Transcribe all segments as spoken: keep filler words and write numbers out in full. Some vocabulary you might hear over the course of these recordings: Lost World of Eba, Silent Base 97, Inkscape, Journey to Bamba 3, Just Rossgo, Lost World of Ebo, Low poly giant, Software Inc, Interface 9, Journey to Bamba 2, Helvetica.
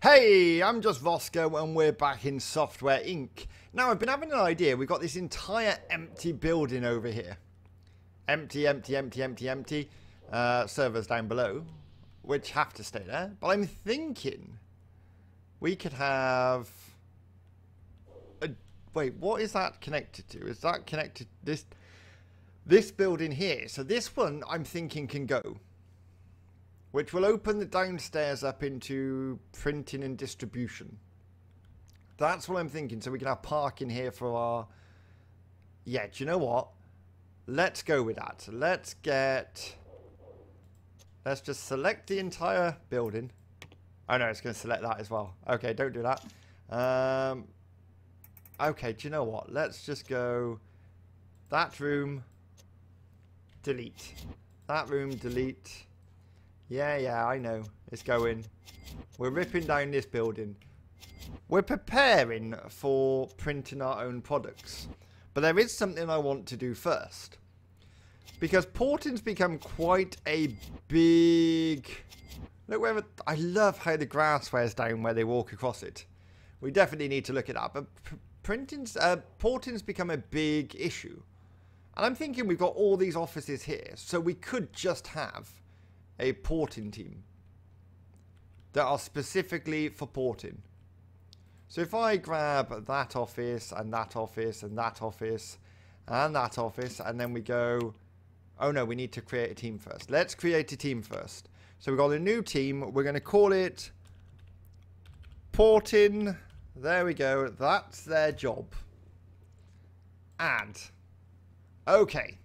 Hey, I'm Just Rossgo and we're back in Software Incorporated. Now, I've been having an idea. We've got this entire empty building over here. Empty, empty, empty, empty, empty. Uh, servers down below, which have to stay there. But I'm thinking we could have... A, wait, what is that connected to? Is that connected to this, this building here? So this one, I'm thinking, can go. Which will open the downstairs up into printing and distribution. That's what I'm thinking. So we can have parking here for our... Yeah, do you know what? Let's go with that. So let's get... Let's just select the entire building. Oh no, it's going to select that as well. Okay, don't do that. Um, okay, do you know what? Let's just go... That room... Delete. That room, delete... Yeah, yeah, I know. It's going. We're ripping down this building. We're preparing for printing our own products. But there is something I want to do first. Because porting's become quite a big... Look, where I love how the grass wears down where they walk across it. We definitely need to look at that. But printing's, uh, porting's become a big issue. And I'm thinking we've got all these offices here. So we could just have... a porting team that are specifically for porting. So if I grab that office and that office and that office and that office, and then we go, oh no, we need to create a team first. Let's create a team first. So we've got a new team. We're going to call it porting. There we go. That's their job. Add. Okay.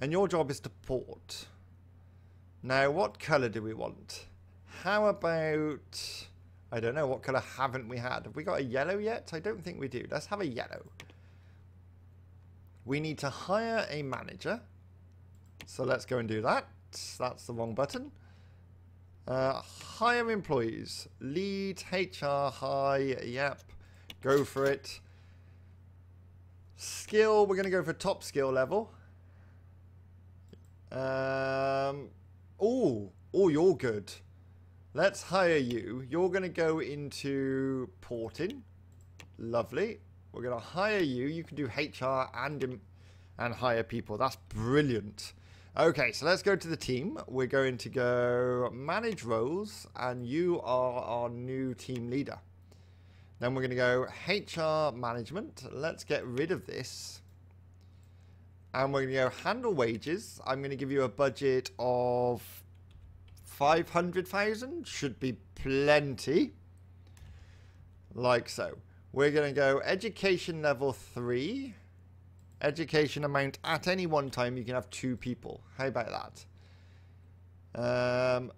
And your job is to port. Now, what colour do we want? How about... I don't know, what colour haven't we had? Have we got a yellow yet? I don't think we do. Let's have a yellow. We need to hire a manager. So let's go and do that. That's the wrong button. Uh, hire employees. Lead, H R, high, yep. Go for it. Skill, we're going to go for top skill level. Um... Oh, oh, you're good. Let's hire you. You're going to go into porting. Lovely. We're going to hire you. You can do H R and, and hire people. That's brilliant. Okay, so let's go to the team. We're going to go manage roles, and you are our new team leader. Then we're going to go H R management. Let's get rid of this. And we're going to go handle wages. I'm going to give you a budget of five hundred thousand. Should be plenty. Like so. We're going to go education level three. Education amount at any one time. You can have two people. How about that? Um,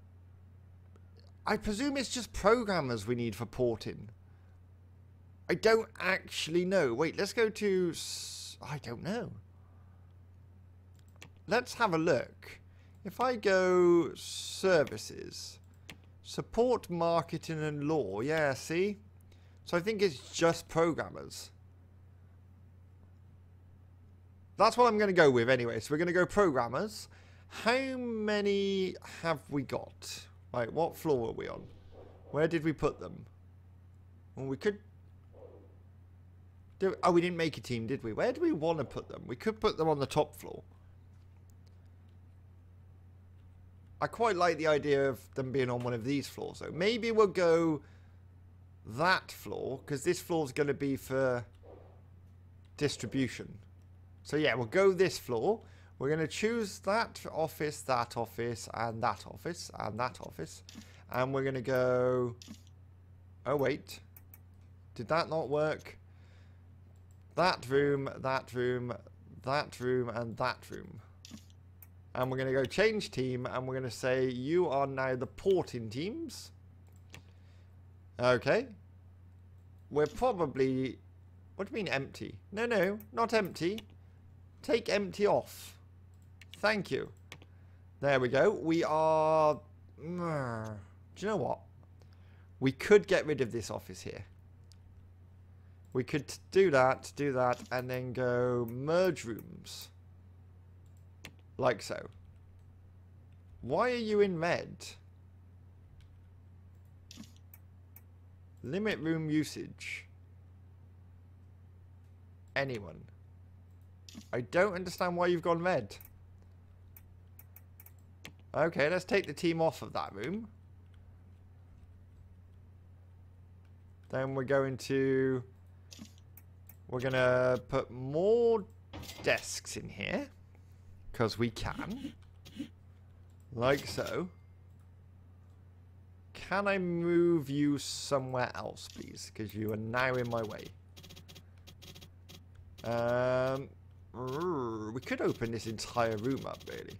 I presume it's just programmers we need for porting. I don't actually know. Wait, let's go to... I don't know. Let's have a look. If I go services, support marketing and law. Yeah, see? So I think it's just programmers. That's what I'm going to go with anyway. So we're going to go programmers. How many have we got? Right, what floor are we on? Where did we put them? Well, we could... do... Oh, we didn't make a team, did we? Where do we want to put them? We could put them on the top floor. I quite like the idea of them being on one of these floors, though. Maybe we'll go that floor, because this floor's going to be for distribution. So, yeah, we'll go this floor. We're going to choose that office, that office, and that office, and that office. And we're going to go... Oh, wait. Did that not work? That room, that room, that room, and that room. And we're going to go change team, and we're going to say you are now the porting teams. Okay. We're probably... What do you mean empty? No, no, not empty. Take empty off. Thank you. There we go. We are... Do you know what? We could get rid of this office here. We could do that, do that, and then go merge rooms. Like so. Why are you in red? Limit room usage. Anyone. I don't understand why you've gone red. Okay, let's take the team off of that room. Then we're going to... We're going to put more desks in here. Because we can. Like so. Can I move you somewhere else, please? Because you are now in my way. Um, we could open this entire room up, really.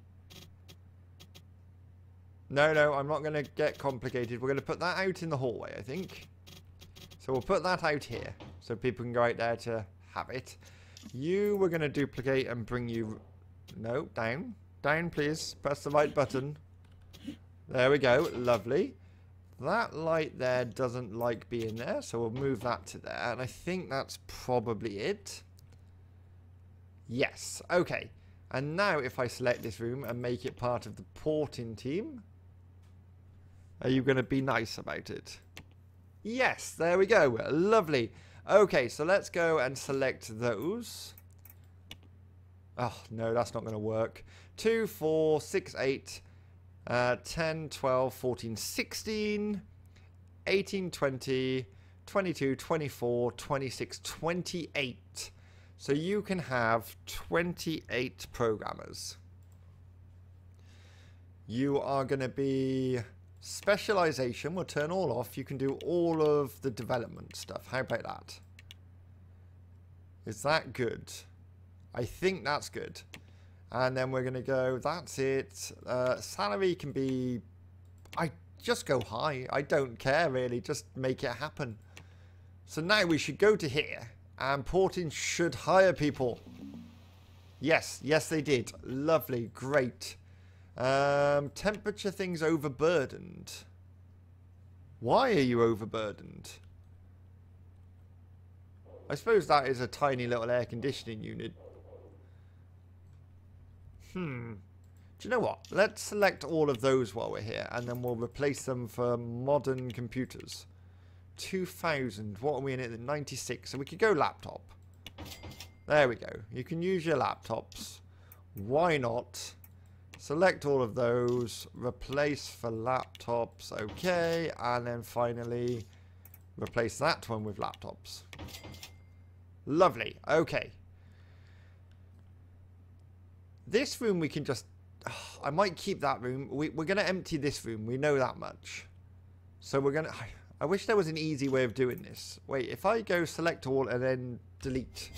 No, no, I'm not going to get complicated. We're going to put that out in the hallway, I think. So we'll put that out here. So people can go out there to have it. You were going to duplicate and bring you... No, down. Down, please. Press the right button. There we go. Lovely. That light there doesn't like being there. So we'll move that to there. And I think that's probably it. Yes. Okay. And now if I select this room and make it part of the porting team. Are you going to be nice about it? Yes. There we go. Lovely. Okay. So let's go and select those. Oh, no, that's not going to work. two, four, six, eight, uh, ten, twelve, fourteen, sixteen, eighteen, twenty, twenty-two, twenty-four, twenty-six, twenty-eight. So you can have twenty-eight programmers. You are going to be... Specialization, we'll turn all off. You can do all of the development stuff. How about that? Is that good? I think that's good. And then we're going to go, that's it. Uh, salary can be, I just go high. I don't care really, just make it happen. So now we should go to here and porting should hire people. Yes, yes they did. Lovely, great. Um, temperature thing's overburdened. Why are you overburdened? I suppose that is a tiny little air conditioning unit. Hmm. Do you know what? Let's select all of those while we're here. And then we'll replace them for modern computers. two thousand. What are we in it? ninety-six. So we could go laptop. There we go. You can use your laptops. Why not? Select all of those. Replace for laptops. Okay. And then finally, replace that one with laptops. Lovely. Okay. This room we can just... Oh, I might keep that room. We, we're going to empty this room. We know that much. So we're going to... I wish there was an easy way of doing this. Wait, if I go select all and then delete.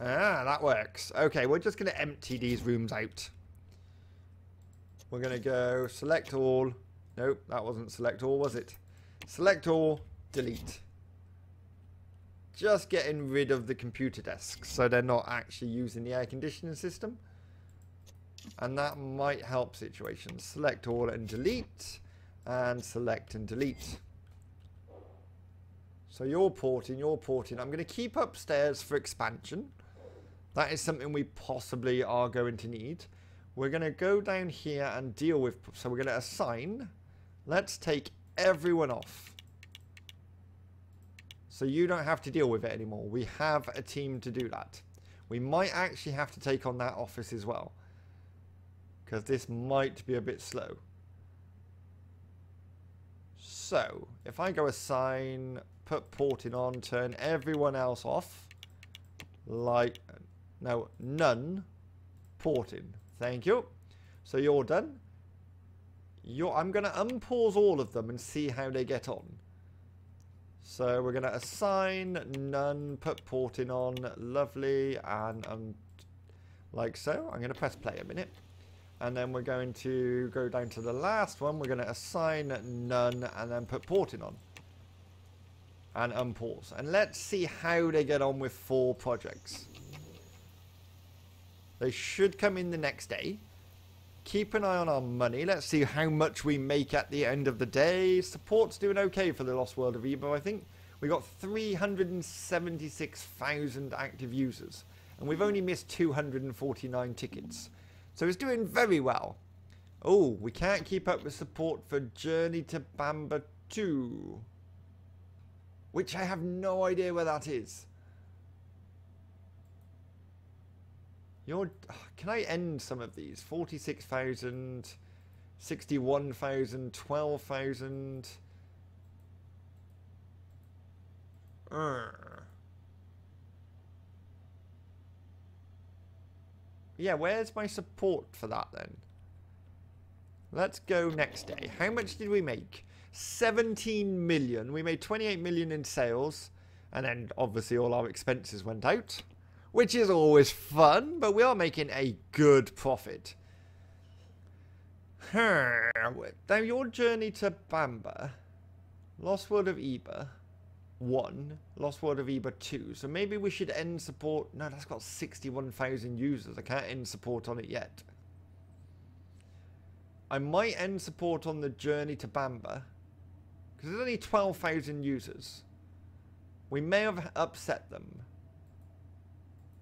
Ah, that works. Okay, we're just going to empty these rooms out. We're going to go select all. Nope, that wasn't select all, was it? Select all, delete. Just getting rid of the computer desks so they're not actually using the air conditioning system. And that might help situations. Select all and delete. And select and delete. So you're porting, you're porting. I'm going to keep upstairs for expansion. That is something we possibly are going to need. We're going to go down here and deal with... So we're going to assign. Let's take everyone off. So you don't have to deal with it anymore. We have a team to do that. We might actually have to take on that office as well. Because this might be a bit slow. So, if I go assign, put porting on, turn everyone else off. Like, no, none. Porting. Thank you. So you're done. You're, I'm going to unpause all of them and see how they get on. So we're going to assign none, put porting on, lovely, and um, like so. I'm going to press play a minute. And then we're going to go down to the last one. We're going to assign none and then put porting on. And unpause. And let's see how they get on with four projects. They should come in the next day. Keep an eye on our money. Let's see how much we make at the end of the day. Support's doing okay for the Lost World of Ebo, I think. We got three hundred seventy-six thousand active users. And we've only missed two hundred forty-nine tickets. So it's doing very well. Oh, we can't keep up with support for Journey to Bamba two. which I have no idea where that is. You're, can I end some of these? forty-six thousand, sixty-one thousand, twelve thousand. Uh. Yeah, where's my support for that then? Let's go next day. How much did we make? seventeen million. We made twenty-eight million in sales. And then obviously all our expenses went out, which is always fun, but we are making a good profit. Now, your Journey to Bamba, Lost World of Eba one, Lost World of Eba two. So maybe we should end support. No, that's got sixty-one thousand users. I can't end support on it yet. I might end support on the Journey to Bamba, because there's only twelve thousand users. We may have upset them.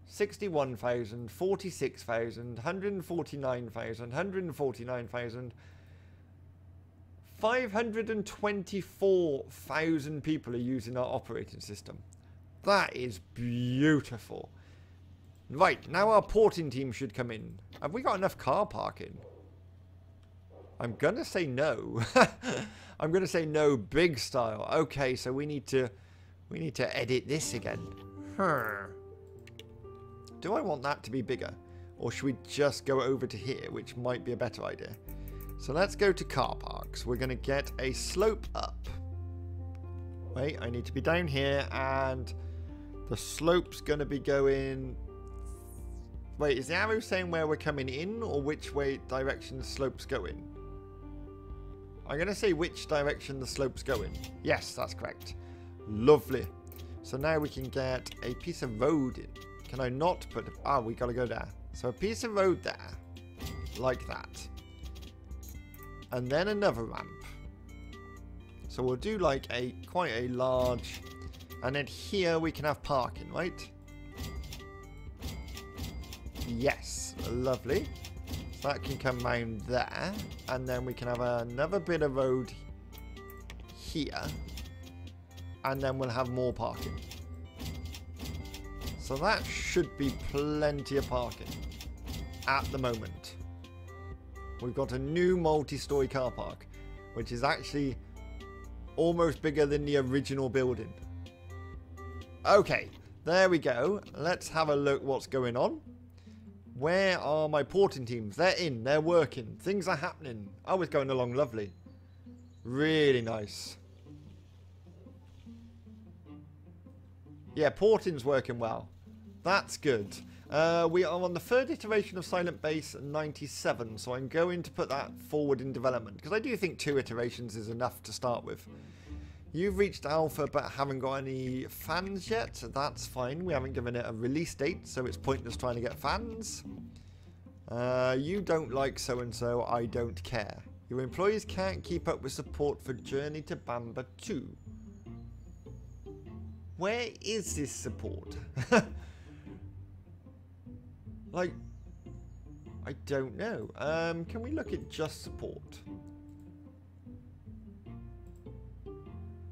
sixty-one thousand, forty-six thousand, one hundred forty-nine thousand, one hundred forty-nine thousand, five hundred twenty-four thousand people are using our operating system. That is beautiful. Right, now our porting team should come in. Have we got enough car parking? I'm gonna say no. I'm gonna say no big style. Okay, so we need to we need to edit this again. Huh. Do I want that to be bigger? Or should we just go over to here, which might be a better idea? So let's go to car parks. We're gonna get a slope up. Wait, I need to be down here and the slope's gonna be going. Wait, is the arrow saying where we're coming in or which way direction the slope's going? I'm going to say which direction the slope's going. Yes, that's correct. Lovely. So now we can get a piece of road in. Can I not put... Ah, we got to go there. So a piece of road there. Like that. And then another ramp. So we'll do like a quite a large... And then here we can have parking, right? Yes. Lovely. So that can come round there. And then we can have another bit of road here. And then we'll have more parking. So that should be plenty of parking at the moment. We've got a new multi-story car park, which is actually almost bigger than the original building. Okay. There we go. Let's have a look what's going on. Where are my porting teams? They're in. They're working. Things are happening. Oh, it's going along lovely. Really nice. Yeah, porting's working well. That's good. Uh, we are on the third iteration of Silent Base ninety-seven, so I'm going to put that forward in development, because I do think two iterations is enough to start with. You've reached alpha but haven't got any fans yet, so that's fine. We haven't given it a release date, so it's pointless trying to get fans. Uh, you don't like so-and-so, I don't care. Your employees can't keep up with support for Journey to Bamba two. Where is this support? Like, I don't know. Um, can we look at just support?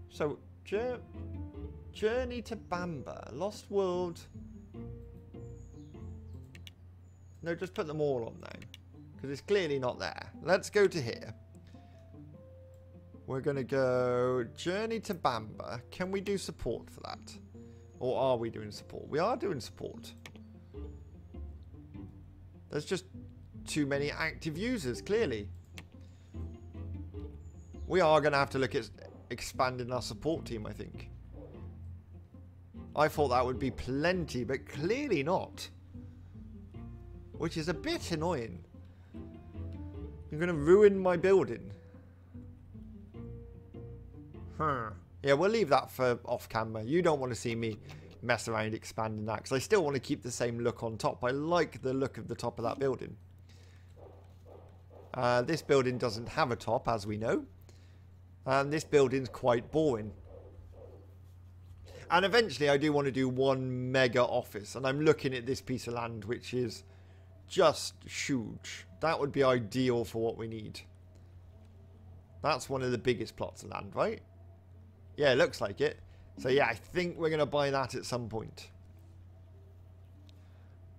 So, Journey to Bamba, Lost World. No, just put them all on now, because it's clearly not there. Let's go to here. We're going to go Journey to Bamba. Can we do support for that? Or are we doing support? We are doing support. There's just too many active users, clearly. We are going to have to look at... expanding our support team, I think. I thought that would be plenty, but clearly not. Which is a bit annoying. You're going to ruin my building. Huh. Yeah, we'll leave that for off camera. You don't want to see me mess around expanding that, because I still want to keep the same look on top. I like the look of the top of that building. Uh, this building doesn't have a top, as we know. And this building's quite boring. And eventually I do want to do one mega office. And I'm looking at this piece of land, which is just huge. That would be ideal for what we need. That's one of the biggest plots of land, right? Yeah, it looks like it. So yeah, I think we're going to buy that at some point.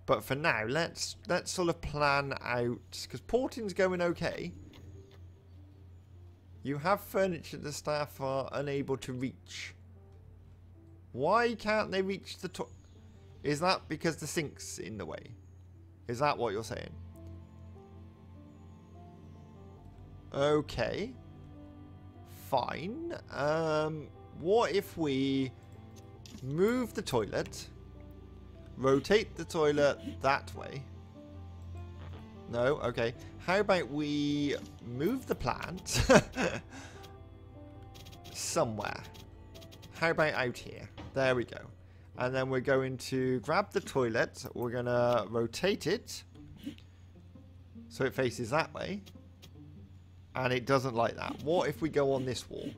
But for now, let's let's sort of plan out, because porting's going okay. You have furniture the staff are unable to reach. Why can't they reach the top? Is that because the sink's in the way? Is that what you're saying? Okay. Fine. Um, what if we move the toilet, rotate the toilet that way? No? Okay. How about we move the plant somewhere? How about out here? There we go. And then we're going to grab the toilet. We're going to rotate it so it faces that way. And it doesn't like that. What if we go on this wall?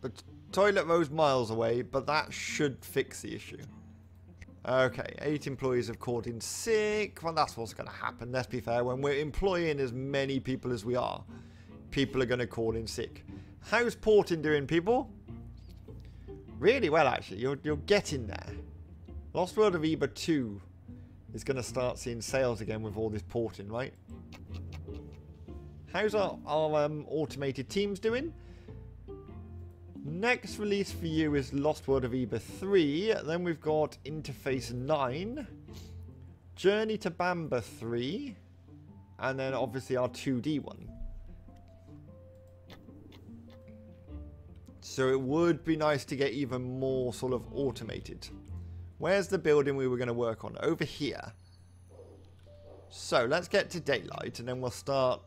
The toilet rose miles away, but that should fix the issue. Okay, eight employees have called in sick. Well, that's what's going to happen, let's be fair. When we're employing as many people as we are, people are going to call in sick. How's porting doing, people? Really well, actually. You're, you're getting there. Lost World of Eba two is going to start seeing sales again with all this porting, right? How's our, our um, automated teams doing? Next release for you is Lost World of Eba three. Then we've got Interface nine, Journey to Bamba three, and then obviously our two D one. So it would be nice to get even more sort of automated. Where's the building we were going to work on? Over here. So let's get to daylight and then we'll start.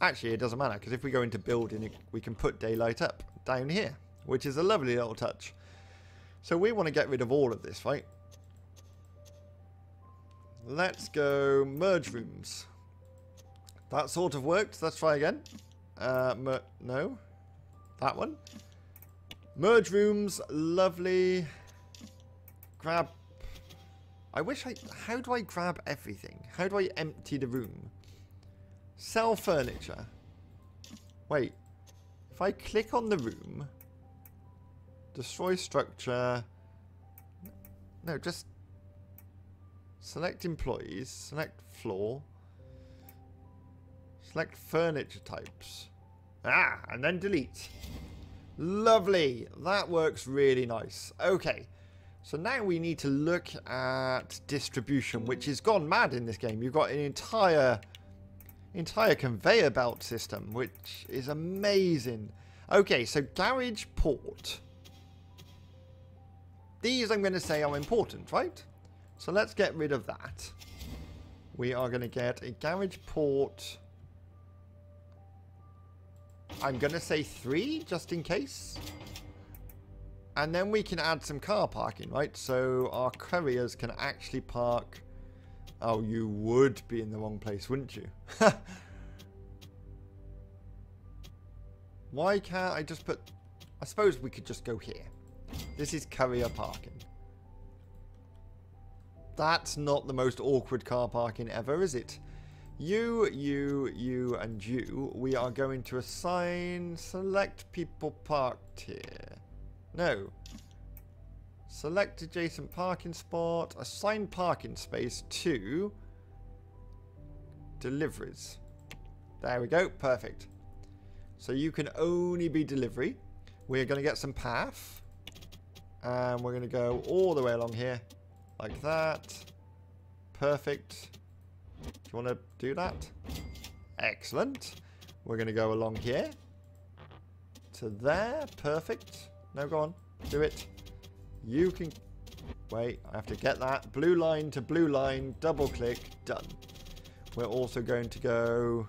Actually, it doesn't matter because if we go into building, we can put daylight up down here, which is a lovely little touch. So we want to get rid of all of this, right? Let's go merge rooms. That sort of worked. Let's try again. Uh, mer no, that one. Merge rooms, lovely. Grab. I wish I. How do I grab everything? How do I empty the room? Sell furniture. Wait. If I click on the room, destroy structure, no, just select employees, select floor, select furniture types, ah, and then delete. Lovely, that works really nice. Okay, so now we need to look at distribution, which has gone mad in this game. You've got an entire... entire conveyor belt system, which is amazing. Okay, so garage port. These I'm going to say are important, right? So let's get rid of that. We are going to get a garage port. I'm going to say three, just in case. And then we can add some car parking, right? So our couriers can actually park... Oh, you would be in the wrong place, wouldn't you? Why can't I just put... I suppose we could just go here. This is courier parking. That's not the most awkward car parking ever, is it? You, you, you, and you. We are going to assign... Select people parked here. No. Select adjacent parking spot. Assign parking space to deliveries. There we go. Perfect. So you can only be delivery. We're going to get some path. And we're going to go all the way along here. Like that. Perfect. Do you want to do that? Excellent. We're going to go along here. To there. Perfect. No, go on. Do it. You can... Wait, I have to get that. Blue line to blue line. Double click. Done. We're also going to go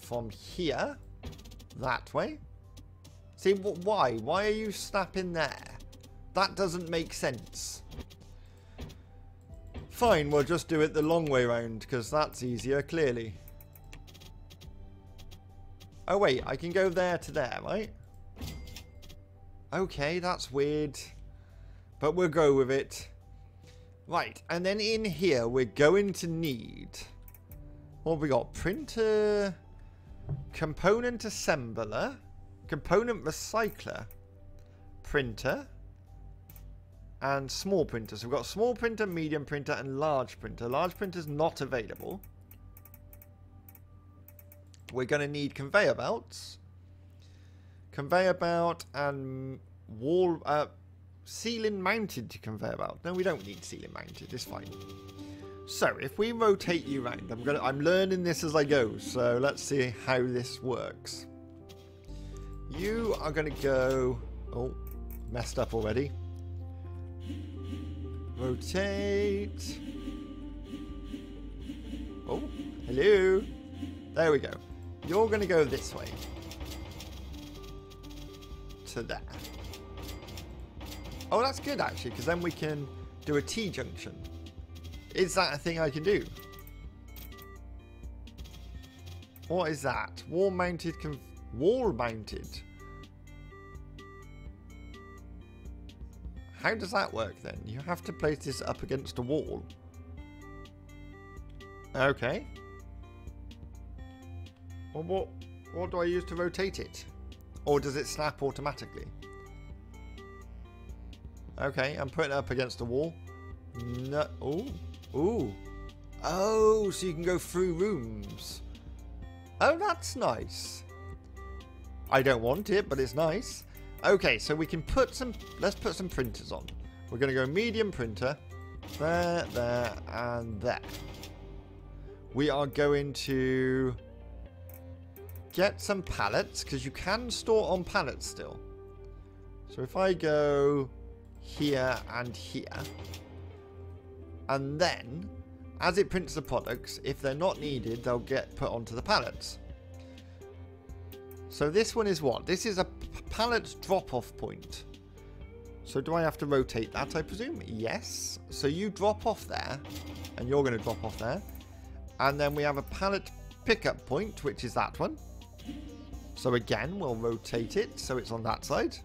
from here that way. See, wh why? Why are you snapping there? That doesn't make sense. Fine, we'll just do it the long way round because that's easier, clearly. Oh, wait, I can go there to there, right? Okay, that's weird, but we'll go with it. Right, and then in here, we're going to need... What have we got? Printer, Component assembler. Component recycler. Printer. And small printer. So we've got small printer, medium printer, and large printer. Large printer is not available. We're going to need conveyor belts. Conveyor belt and wall... Uh, ceiling mounted conveyor belt. No, we don't need ceiling mounted. It's fine. So, if we rotate you round, I'm gonna, I'm learning this as I go. So, let's see how this works. You are going to go... Oh, messed up already. Rotate. Oh, hello. There we go. You're going to go this way. To there. Oh, that's good, actually, because then we can do a T-junction. Is that a thing I can do? What is that? Wall-mounted... Conf Wall-mounted? How does that work, then? You have to place this up against a wall. Okay. Well, what, what do I use to rotate it? Or does it snap automatically? Okay, I'm putting it up against the wall. No. Ooh. Ooh. Oh, so you can go through rooms. Oh, that's nice. I don't want it, but it's nice. Okay, so we can put some... Let's put some printers on. We're going to go medium printer. There, there, and there. We are going to get some pallets, because you can store on pallets still. So if I go... here and here, and then as it prints the products, if they're not needed, they'll get put onto the pallets. So this one is what? This is a pallet drop-off point. So do I have to rotate that, I presume? Yes. So you drop off there, and you're going to drop off there, and then we have a pallet pickup point, which is that one. So again, we'll rotate it so it's on that side.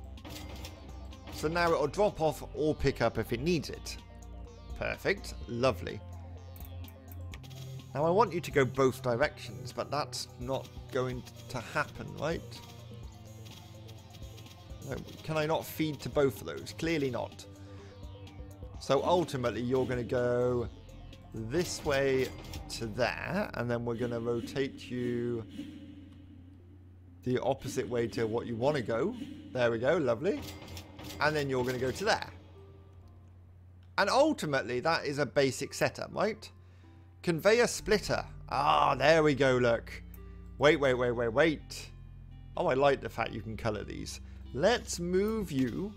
So now it'll drop off or pick up if it needs it. Perfect. Lovely. Now I want you to go both directions, but that's not going to happen, right? No, can I not feed to both of those? Clearly not. So ultimately you're going to go this way to there, and then we're going to rotate you the opposite way to what you want to go. There we go. Lovely. And then you're going to go to there. And ultimately, that is a basic setup, right? Conveyor splitter. Ah, there we go, look. Wait, wait, wait, wait, wait. Oh, I like the fact you can colour these. Let's move you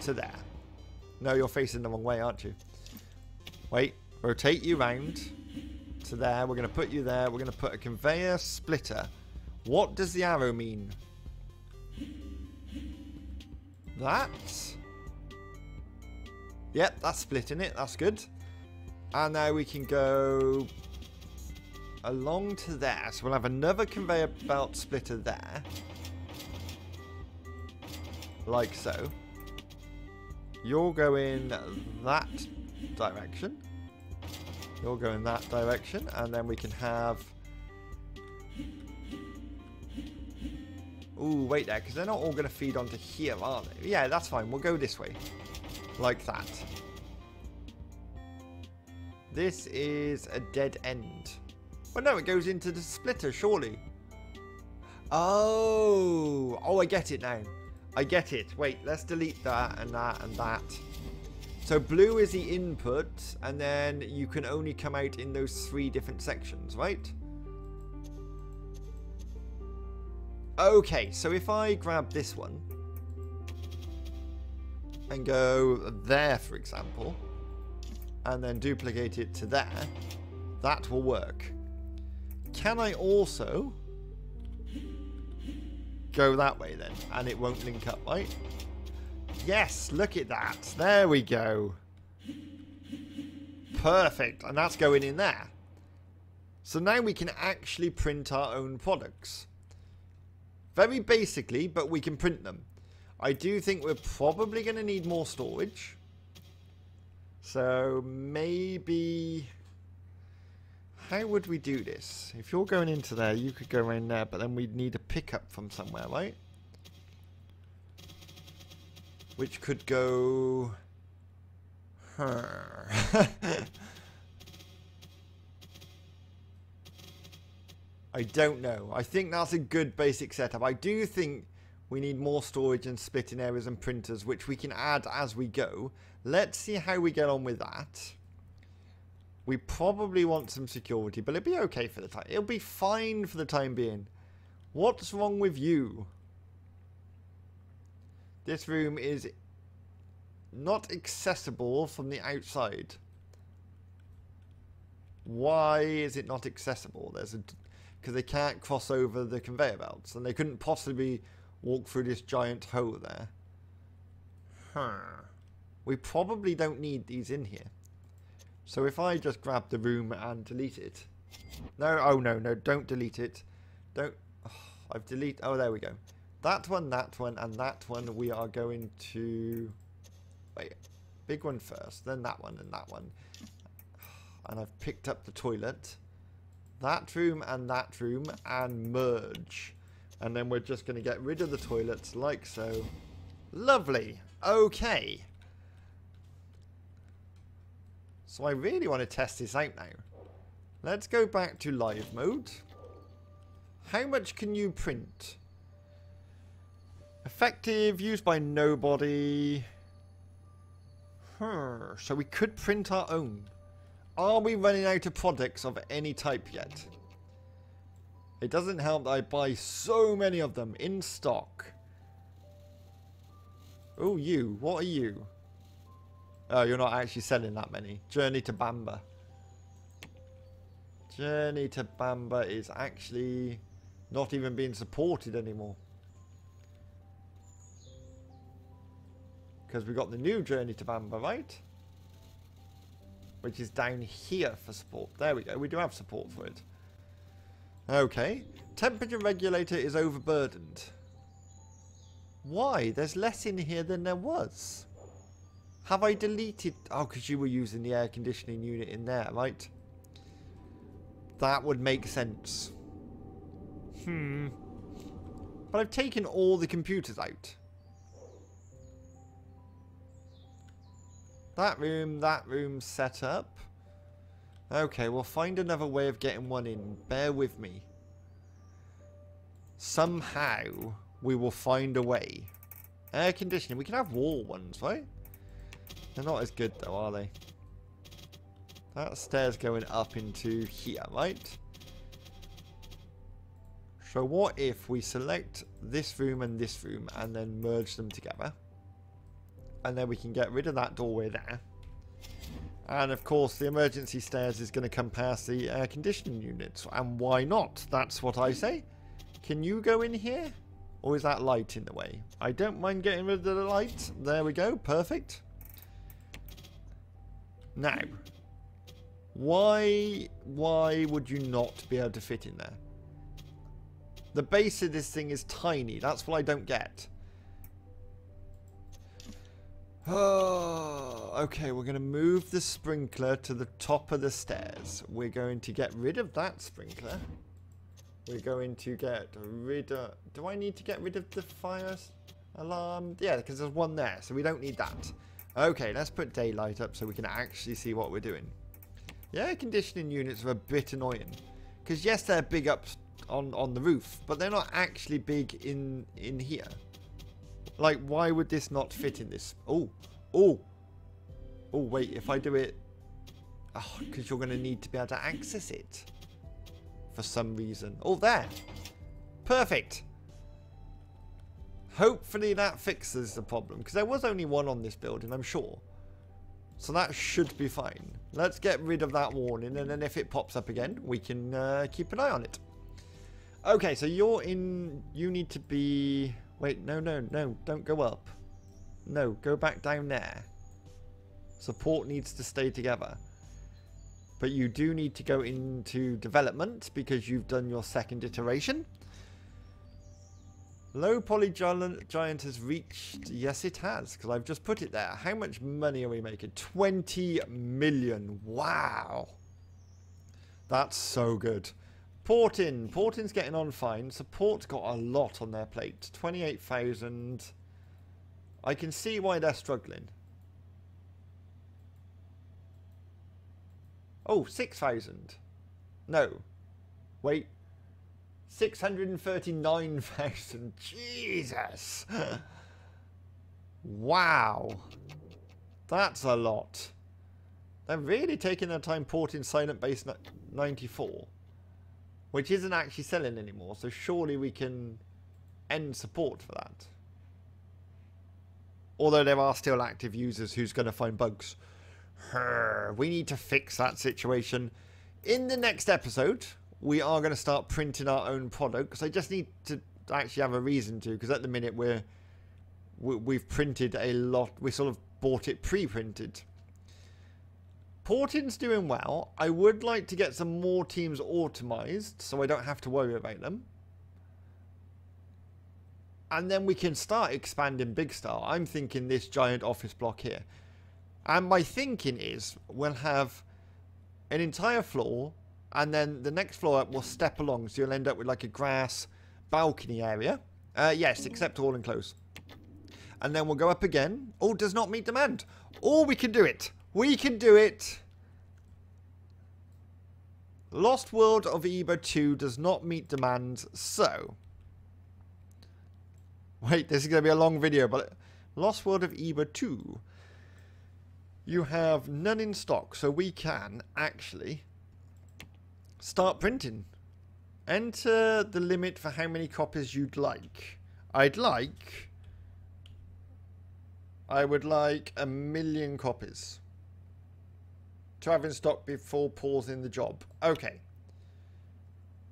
to there. No, you're facing the wrong way, aren't you? Wait, rotate you round to there. We're going to put you there. We're going to put a conveyor splitter. What does the arrow mean? That. Yep, that's splitting it. That's good. And now we can go along to there. So we'll have another conveyor belt splitter there. Like so. You're going that direction. You're going that direction. And then we can have... Ooh, wait there, because they're not all going to feed onto here, are they? Yeah, that's fine. We'll go this way. Like that. This is a dead end. Well, no, it goes into the splitter, surely. Oh. Oh, I get it now. I get it. Wait, let's delete that and that and that. So blue is the input, and then you can only come out in those three different sections, right? Okay, so if I grab this one and go there, for example, and then duplicate it to there, that will work. Can I also go that way then? And it won't link up, right? Yes, look at that. There we go. Perfect. And that's going in there. So now we can actually print our own products. Very basically, but we can print them. I do think we're probably going to need more storage. So maybe... How would we do this? If you're going into there, you could go in there, but then we'd need a pickup from somewhere, right? Which could go... Huh. I don't know. I think that's a good basic setup. I do think we need more storage and splitting areas and printers, which we can add as we go. Let's see how we get on with that. We probably want some security, but it'll be okay for the time. It'll be fine for the time being. What's wrong with you? This room is not accessible from the outside. Why is it not accessible? There's a... because they can't cross over the conveyor belts, and they couldn't possibly walk through this giant hole there. Huh. We probably don't need these in here. So if I just grab the room and delete it. No, oh no, no, don't delete it. Don't, oh, I've deleted, oh there we go. That one, that one, and that one we are going to, wait, big one first, then that one, and that one. And I've picked up the toilet. That room and that room and merge, and then we're just going to get rid of the toilets like so. Lovely. Okay, so I really want to test this out now. Let's go back to live mode. How much can you print? Effective, used by nobody. Hmm. So we could print our own. Are we running out of products of any type yet? It doesn't help that I buy so many of them in stock. Oh, you. What are you? Oh, you're not actually selling that many. Journey to Bamba. Journey to Bamba is actually not even being supported anymore. Because we got the new Journey to Bamba, right? Which is down here for support. There we go. We do have support for it. Okay. Temperature regulator is overburdened. Why? There's less in here than there was. Have I deleted... Oh, because you were using the air conditioning unit in there, right? That would make sense. Hmm. But I've taken all the computers out. That room, that room set up. Okay, we'll find another way of getting one in. Bear with me. Somehow, we will find a way. Air conditioning. We can have wall ones, right? They're not as good, though, are they? That stair's going up into here, right? So what if we select this room and this room and then merge them together? And then we can get rid of that doorway there. And of course the emergency stairs is going to come past the air conditioning units. And why not? That's what I say. Can you go in here? Or is that light in the way? I don't mind getting rid of the light. There we go. Perfect. Now. Why, why would you not be able to fit in there? The base of this thing is tiny. That's what I don't get. Oh, okay, we're going to move the sprinkler to the top of the stairs. We're going to get rid of that sprinkler. We're going to get rid of... Do I need to get rid of the fire alarm? Yeah, because there's one there, so we don't need that. Okay, let's put daylight up so we can actually see what we're doing. The air conditioning units are a bit annoying. Because yes, they're big up on, on the roof, but they're not actually big in, in here. Like, why would this not fit in this? Oh, oh, oh, wait, if I do it, oh, because you're going to need to be able to access it for some reason. Oh, there. Perfect. Hopefully that fixes the problem, because there was only one on this building, I'm sure. So that should be fine. Let's get rid of that warning, and then if it pops up again, we can uh, keep an eye on it. Okay, so you're in, you need to be... Wait, no, no, no, don't go up. No, go back down there. Support needs to stay together. But you do need to go into development because you've done your second iteration. Low poly giant has reached... Yes, it has, because I've just put it there. How much money are we making? twenty million. Wow. That's so good. Portin. Portin's getting on fine. Support's got a lot on their plate. twenty-eight thousand. I can see why they're struggling. Oh, six thousand. No. Wait. six hundred thirty-nine thousand. Jesus. Wow. That's a lot. They're really taking their time porting Silent Base ninety-four. Which isn't actually selling anymore, so surely we can end support for that. Although there are still active users who's going to find bugs. We need to fix that situation. In the next episode, we are going to start printing our own product. Because I just need to actually have a reason to. Because at the minute, we're, we, we've printed a lot. We sort of bought it pre-printed. Portin's doing well. I would like to get some more teams automised, so I don't have to worry about them. And then we can start expanding Big Star. I'm thinking this giant office block here. And my thinking is we'll have an entire floor, and then the next floor up will step along. So you'll end up with like a grass balcony area. Uh, yes, except all enclosed. And then we'll go up again. Oh, does not meet demand. Oh, we can do it. We can do it. Lost World of Ebo two does not meet demand, so... Wait, this is going to be a long video, but... Lost World of Ebo two. You have none in stock, so we can actually start printing. Enter the limit for how many copies you'd like. I'd like... I would like a million copies. To have in stock before pausing the job. Okay.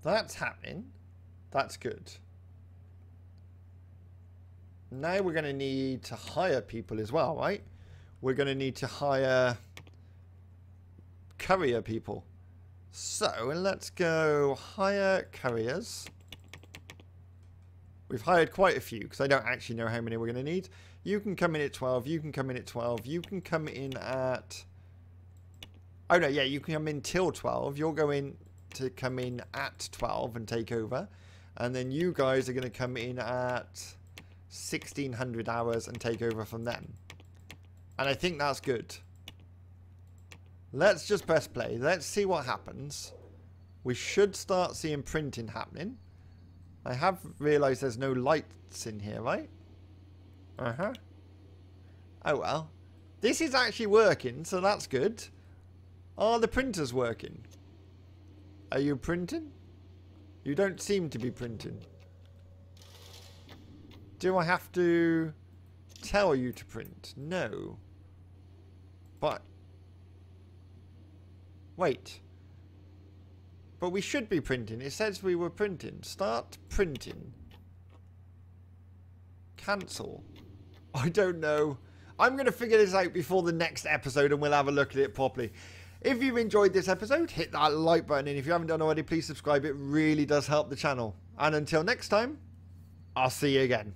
That's happening. That's good. Now we're going to need to hire people as well, right? We're going to need to hire courier people. So let's go hire couriers. We've hired quite a few because I don't actually know how many we're going to need. You can come in at twelve. You can come in at twelve. You can come in at... Oh, no, yeah, you can come in till twelve. You're going to come in at twelve and take over. And then you guys are going to come in at sixteen hundred hours and take over from them. And I think that's good. Let's just press play. Let's see what happens. We should start seeing printing happening. I have realized there's no lights in here, right? Uh-huh. Oh, well. This is actually working, so that's good. Are the printers working? Are you printing? You don't seem to be printing. Do I have to tell you to print? No. But... Wait. But we should be printing. It says we were printing. Start printing. Cancel. I don't know. I'm going to figure this out before the next episode and we'll have a look at it properly. If you've enjoyed this episode, hit that like button, and if you haven't done already, please subscribe. It really does help the channel. And until next time, I'll see you again.